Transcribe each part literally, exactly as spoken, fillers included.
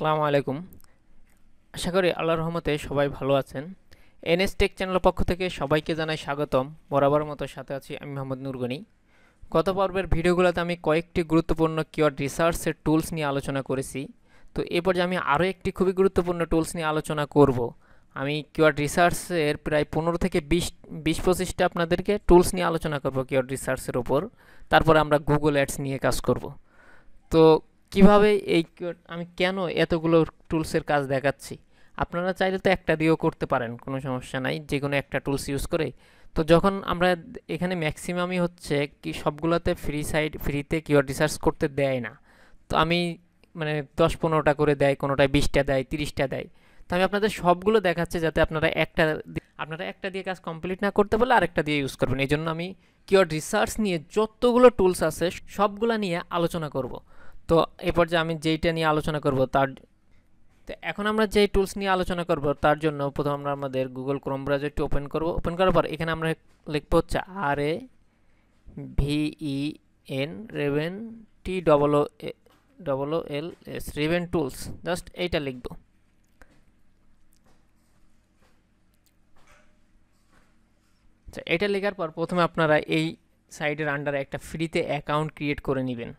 আসসালামু আলাইকুম আশা করি আল্লাহর রহমতে সবাই ভালো আছেন এনএস টেক চ্যানেলের পক্ষ থেকে সবাইকে জানাই স্বাগতম বরাবর মতো সাথে আছি আমি মোহাম্মদ নূরগনি গত পর্বের ভিডিওগুলোতে আমি কয়েকটি গুরুত্বপূর্ণ কিওয়ার্ড রিসার্চের টুলস নিয়ে আলোচনা করেছি তো এই পর্যায়ে আমি আরো একটি খুবই গুরুত্বপূর্ণ টুলস নিয়ে আলোচনা করব আমি কিওয়ার্ড রিসার্চের প্রায় পনেরো থেকে বিশ পঁচিশ টা আপনাদেরকে টুলস নিয়ে আলোচনা করব কিওয়ার্ড রিসার্চের উপর তারপর আমরা গুগল অ্যাডস নিয়ে কাজ করব তো কিভাবে এই আমি কেন এতগুলো টুলসের কাজ দেখাচ্ছি আপনারা চাইলে তো একটা দিও করতে পারেন কোনো সমস্যা নাই যে কোনো একটা টুলস ইউজ করে তো যখন আমরা এখানে ম্যাক্সিমামই হচ্ছে কি সবগুলোতে ফ্রি সাইট ফ্রিতে কিওয়ার্ড রিসার্চ করতে দেয় না তো আমি মানে দশ পনেরোটা করে দেয় কোনোটায় বিশটা দেয় ত্রিশটা দেয় তো আমি আপনাদের সবগুলো দেখাচ্ছি যাতে আপনারা একটা আপনারা একটা দিয়ে কাজ কমপ্লিট না করতে বলে আরেকটা দিয়ে ইউজ করবেন এইজন্য আমি কিওয়ার্ড রিসার্চ নিয়ে যতগুলো টুলস আছে সবগুলো নিয়ে আলোচনা করব তো এই পর্যায়ে আমি যেটা নিয়ে আলোচনা করব তার তো এখন আমরা যে টুলস নিয়ে আলোচনা করব তার জন্য প্রথম আমরা আমাদের গুগল ক্রোম ব্রাউজারটি ওপেন করব ওপেন করার পর এখানে আমরা লিখব হচ্ছে R A V E N Raven T double O double O L S Raven tools just এইটা লিখব আচ্ছা এটা লেখার পর প্রথমে আপনারা এই সাইটের আন্ডারে একটা ফ্রিতে অ্যাকাউন্ট ক্রিয়েট করে নেবেন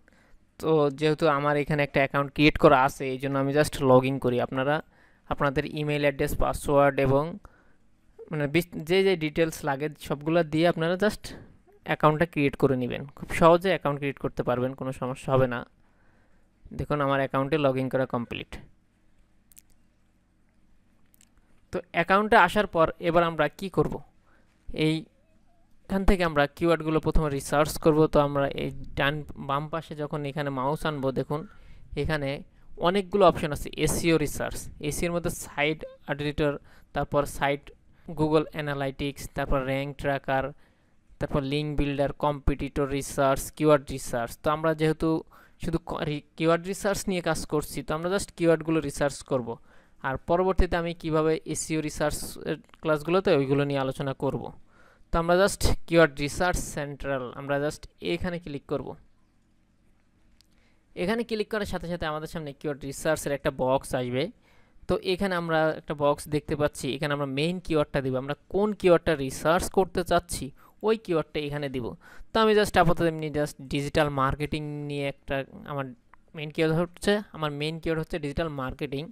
তো যেহেতু আমার এখানে একটা অ্যাকাউন্ট ক্রিয়েট করা আছে এইজন্য আমি জাস্ট লগইন করি আপনারা আপনাদের ইমেল অ্যাড্রেস পাসওয়ার্ড এবং মানে যে যে ডিটেইলস লাগে সবগুলো দিয়ে আপনারা জাস্ট অ্যাকাউন্টটা ক্রিয়েট করে নেবেন খুব সহজে অ্যাকাউন্ট ক্রিয়েট করতে পারবেন কোনো সমস্যা হবে না দেখুন আমার অ্যাকাউন্টে লগইন করা কমপ্লিট তো অ্যাকাউন্টে আসার পর এবার আমরা কি করব এই এখান থেকে আমরা কিওয়ার্ডগুলো প্রথমে রিসার্চ করব তো আমরা এই ডান বাম পাশে যখন এখানে মাউস আনবো দেখুন এখানে অনেকগুলো অপশন আছে এসইও রিসার্চ এসইওর মধ্যে সাইট এডিটর তারপর সাইট গুগল অ্যানালাইটিক্স তারপর র্যাঙ্ক ট্র্যাকার তারপর link builder competitor research keyword research তো আমরা যেহেতু শুধু কিওয়ার্ড রিসার্চ নিয়ে কাজ করছি তো আমরা জাস্ট কিওয়ার্ডগুলো রিসার্চ করব আর পরবর্তীতে আমি কিভাবে এসইও রিসার্চ ক্লাসগুলোতে ওইগুলো নিয়ে আলোচনা করব तो আমরা জাস্ট কিওয়ার্ড রিসার্চ সেন্ট্রাল আমরা জাস্ট এখানে ক্লিক করব এখানে ক্লিক করার সাথে সাথে আমাদের সামনে কিওয়ার্ড রিসার্চের একটা বক্স আসবে তো এখানে আমরা একটা বক্স দেখতে পাচ্ছি এখানে আমরা মেইন কিওয়ার্ডটা দিব আমরা কোন কিওয়ার্ডটা রিসার্চ করতে চাচ্ছি ওই কিওয়ার্ডটা এখানে দিব তো আমি জাস্ট আপাতত এমনি জাস্ট ডিজিটাল মার্কেটিং নিয়ে একটা আমার মেইন কিওয়ার্ড হচ্ছে আমার মেইন কিওয়ার্ড হচ্ছে ডিজিটাল মার্কেটিং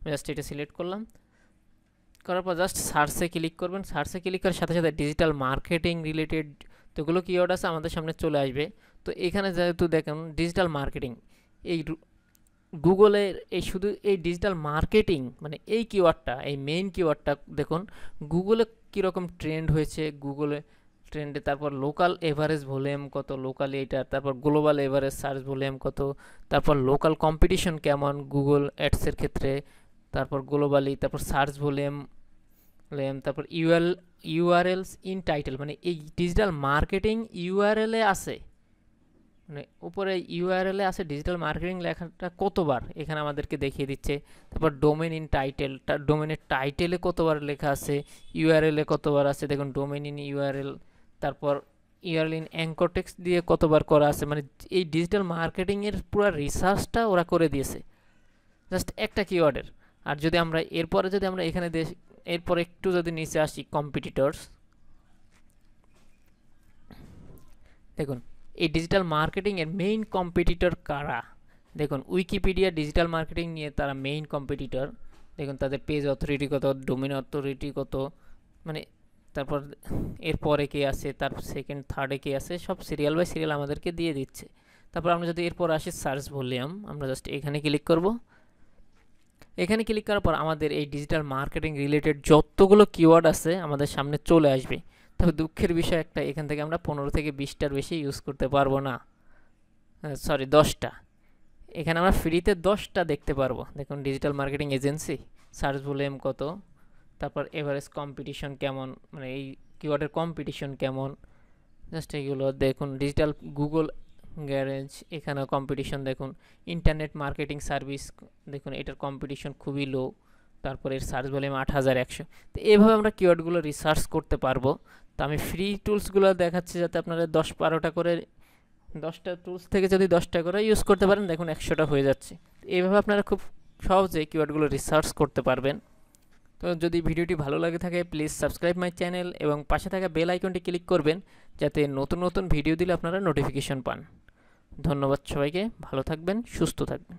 আমি জাস্ট এটা সিলেক্ট করলাম করার পর জাস্ট সার্চে ক্লিক করবেন সার্চে ক্লিক করার সাথে সাথে ডিজিটাল মার্কেটিং রিলেটেড তোগুলো কিওয়ার্ড আছে আমাদের সামনে চলে আসবে তো এখানে যেহেতু দেখুন ডিজিটাল মার্কেটিং এই গুগলের এই শুধু এই ডিজিটাল মার্কেটিং মানে এই কিওয়ার্ডটা এই মেইন কিওয়ার্ডটা দেখুন গুগলে কীরকম ট্রেন্ড হয়েছে গুগলে ট্রেন্ডে তারপর লোকাল এভারেজ ভলিউম কত লোকাল এইটার তারপর গ্লোবাল এভারেজ সার্চ ভলিউম কত তারপর লোকাল কম্পিটিশন কেমন গুগল অ্যাডসের ক্ষেত্রে তারপর গ্লোবালি তারপর সার্চ ভলিউম লেম তারপর ইউএল ইউআরএলস ইন টাইটেল মানে এই ডিজিটাল মার্কেটিং ইউআরএল এ আছে মানে উপরে ইউআরএল এ আছে ডিজিটাল মার্কেটিং লেখাটা কতবার এখানে আমাদেরকে দেখিয়ে দিচ্ছে তারপর ডোমেইন ইন টাইটেল ডোমেইনের টাইটেলে কতবার লেখা আছে ইউআরএল এ কতবার আছে দেখুন ডোমেইন ইন ইউআরএল তারপর ইউআরএল ইন অ্যাঙ্কর টেক্সট দিয়ে কতবার করা আছে মানে এই ডিজিটাল মার্কেটিংয়ের পুরো রিসার্চটা ওরা করে দিয়েছে জাস্ট একটা কিওয়ার্ডের আর যদি আমরা এরপরে যদি আমরা এখানে দেশ এরপর একটু যদি নিচে আসি কম্পিটিটরস দেখুন এই ডিজিটাল মার্কেটিং এর মেইন কম্পিটিটর কারা দেখুন উইকিপিডিয়া ডিজিটাল মার্কেটিং নিয়ে তারা মেইন কম্পিটিটর দেখুন তাদের পেজ অথরিটি কত ডোমেইন অথরিটি কত মানে তারপর এরপরে কে আছে তার সেকেন্ড থার্ডে কে আছে সব সিরিয়াল বাই সিরিয়াল আমাদেরকে দিয়ে দিচ্ছে তারপর আমরা যদি এরপর আসি সার্চ ভলিউম আমরা জাস্ট এখানে ক্লিক করব এখানে ক্লিক করার পর আমাদের এই ডিজিটাল মার্কেটিং রিলেটেড যতগুলো কিওয়ার্ড আছে আমাদের সামনে চলে আসবে তবে দুঃখের বিষয় একটা এখান থেকে আমরা পনেরো থেকে বিশটার বেশি ইউজ করতে পারবো না সরি দশটা এখানে আমরা ফ্রিতে দশটা দেখতে পারবো দেখুন digital marketing agency search volume কত তারপর এভারেজ কম্পিটিশন কেমন মানে এই কিওয়ার্ডের কম্পিটিশন কেমন জাস্ট এইগুলো দেখুন ডিজিটাল গুগল গ্যারেজ এখানে কম্পিটিশন দেখুন ইন্টারনেট মার্কেটিং সার্ভিস দেখুন এটার কম্পিটিশন খুবই লো তারপরে এর সার্চ ভলিউম আট হাজার একশো তো এইভাবে আমরা কিওয়ার্ডগুলো রিসার্চ করতে পারবো তো আমি ফ্রি টুলসগুলো দেখাচ্ছি যাতে আপনারা দশ বারোটা করে দশটা টুলস থেকে যদি দশটা করে ইউজ করতে পারেন দেখুন একশোটা হয়ে যাচ্ছে এইভাবে আপনারা খুব সহজে কিওয়ার্ডগুলো রিসার্চ করতে পারবেন। তো যদি ভিডিওটি ভালো লাগে থাকে প্লিজ সাবস্ক্রাইব মাই চ্যানেল এবং পাশে থাকা বেল আইকনটি ক্লিক করবেন যাতে নতুন নতুন ভিডিও দিলে আপনারা নোটিফিকেশন পান। ধন্যবাদ সবাইকে, ভালো থাকবেন, সুস্থ থাকবেন।